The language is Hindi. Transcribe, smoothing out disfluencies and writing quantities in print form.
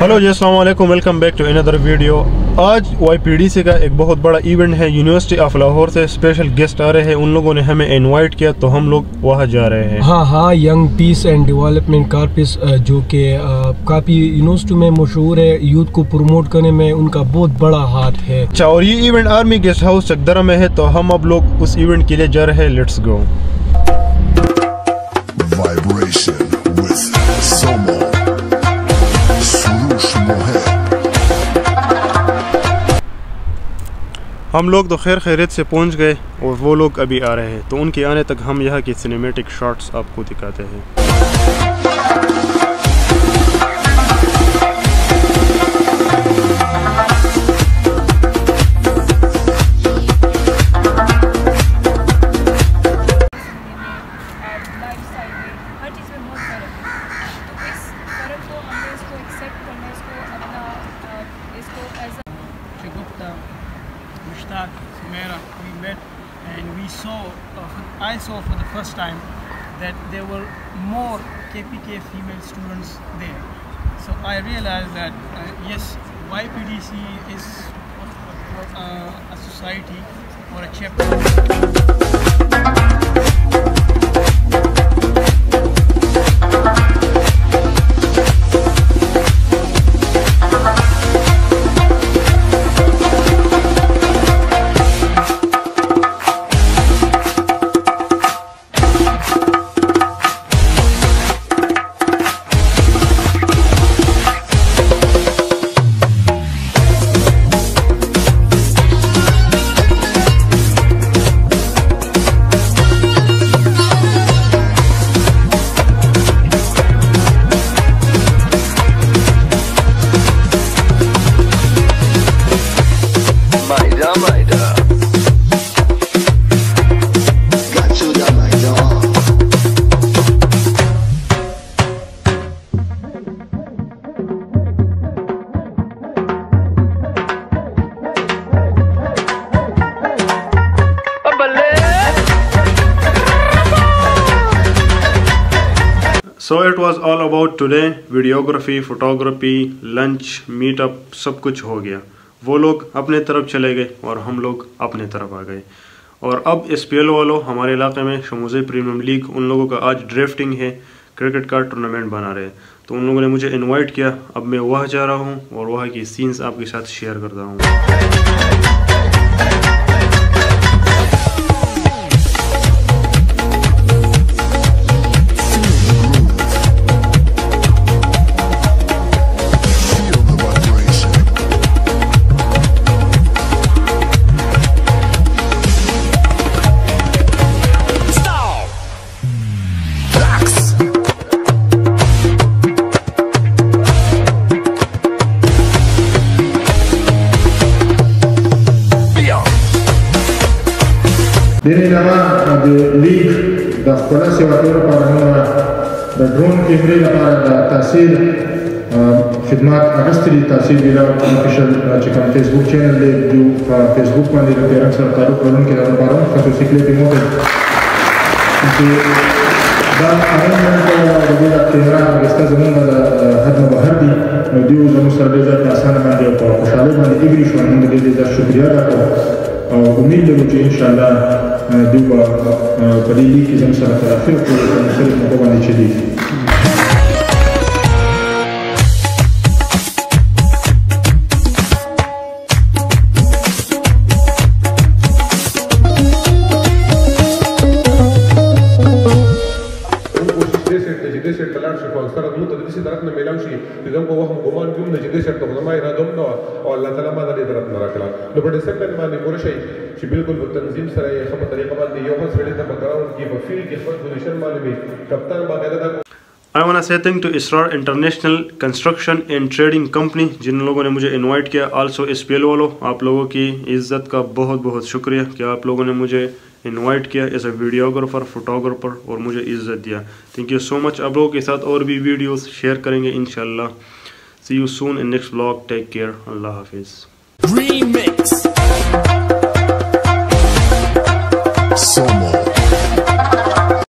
हेलो जी, अस्सलाम वालेकुम, welcome back to another video. आज YPD से का एक बहुत बड़ा इवेंट है, यूनिवर्सिटी ऑफ लाहौर से स्पेशल गेस्ट आ रहे हैं, उन लोगों ने हमें इनवाइट किया तो हम लोग वहाँ जा रहे हैं। हाँ, young piece and development corps जो कि काफ़ी यूनिवर्सिटी में मशहूर है, यूथ को प्रमोट करने में उनका बहुत बड़ा हाथ है। अच्छा, और ये event army guest house Chakdara में है, तो हम अब लोग उस इवेंट के लिए जा रहे हैं। Let's go. हम लोग तो खैर खैरियत से पहुंच गए और वो लोग अभी आ रहे हैं, तो उनके आने तक हम यहाँ के सिनेमैटिक शॉट्स आपको दिखाते हैं। I saw for the first time that there were more KPK female students there, so I realized that yes, YPDC is a society or a chapter. So it was all about today, videography, photography, lunch, meetup, सब कुछ हो गया। वो लोग अपने तरफ चले गए और हम लोग अपने तरफ आ गए। और अब SPL वालों हमारे इलाके में शमूज़े प्रीमियम लीग, उन लोगों का आज ड्राफ्टिंग है, क्रिकेट का टूर्नामेंट बना रहे हैं, तो उन लोगों ने मुझे इनवाइट किया। अब मैं वहाँ जा रहा हूँ और वहाँ की सीन्स आपके साथ शेयर करता हूँ। Ini nama the league dan sekolah sewatur parahuna dan drone kembali pada tasir khidmat agastri tasir bila official cikam Facebook channel le ju Facebook mandi leperan serta lukuran kita leparan khususik le pimotor. Dan akhirnya kita kira agastri zaman ada hadna bahardi dia zaman serdekat asan mandi apa kesalahan mandi English mandi dia syukriya atau umil lelucu insyaallah. Duba beli ki zam sara terakhir tu yang saya nak bawa ni cili. لذلك هو غمان جمع نجدي شرط غمائي رادمنا والله تعالى ما ذلك درتنا راكلا لو بدي سكن ما نقول شيء شيء بالكل بالتنظيم سرا يخم طريقة ما دي يوم سرير ده بكراون كي بفيل كي خد بوليشن ما نبي كابتن ما كذا I want to say thank to Israr International Construction and Trading Company जिन लोगों ने मुझे इनवाइट किया। Also SPL वालों, आप लोगों की इज्जत का बहुत बहुत शुक्रिया कि आप लोगों ने मुझे इनवाइट किया एज अ वीडियोग्राफर, फोटोग्राफर और मुझे इज्जत दिया। Thank you so much. आप लोगों के साथ और भी वीडियोस शेयर करेंगे इंशाल्लाह। See you soon in next vlog. Take care. अल्लाह हाफिज़।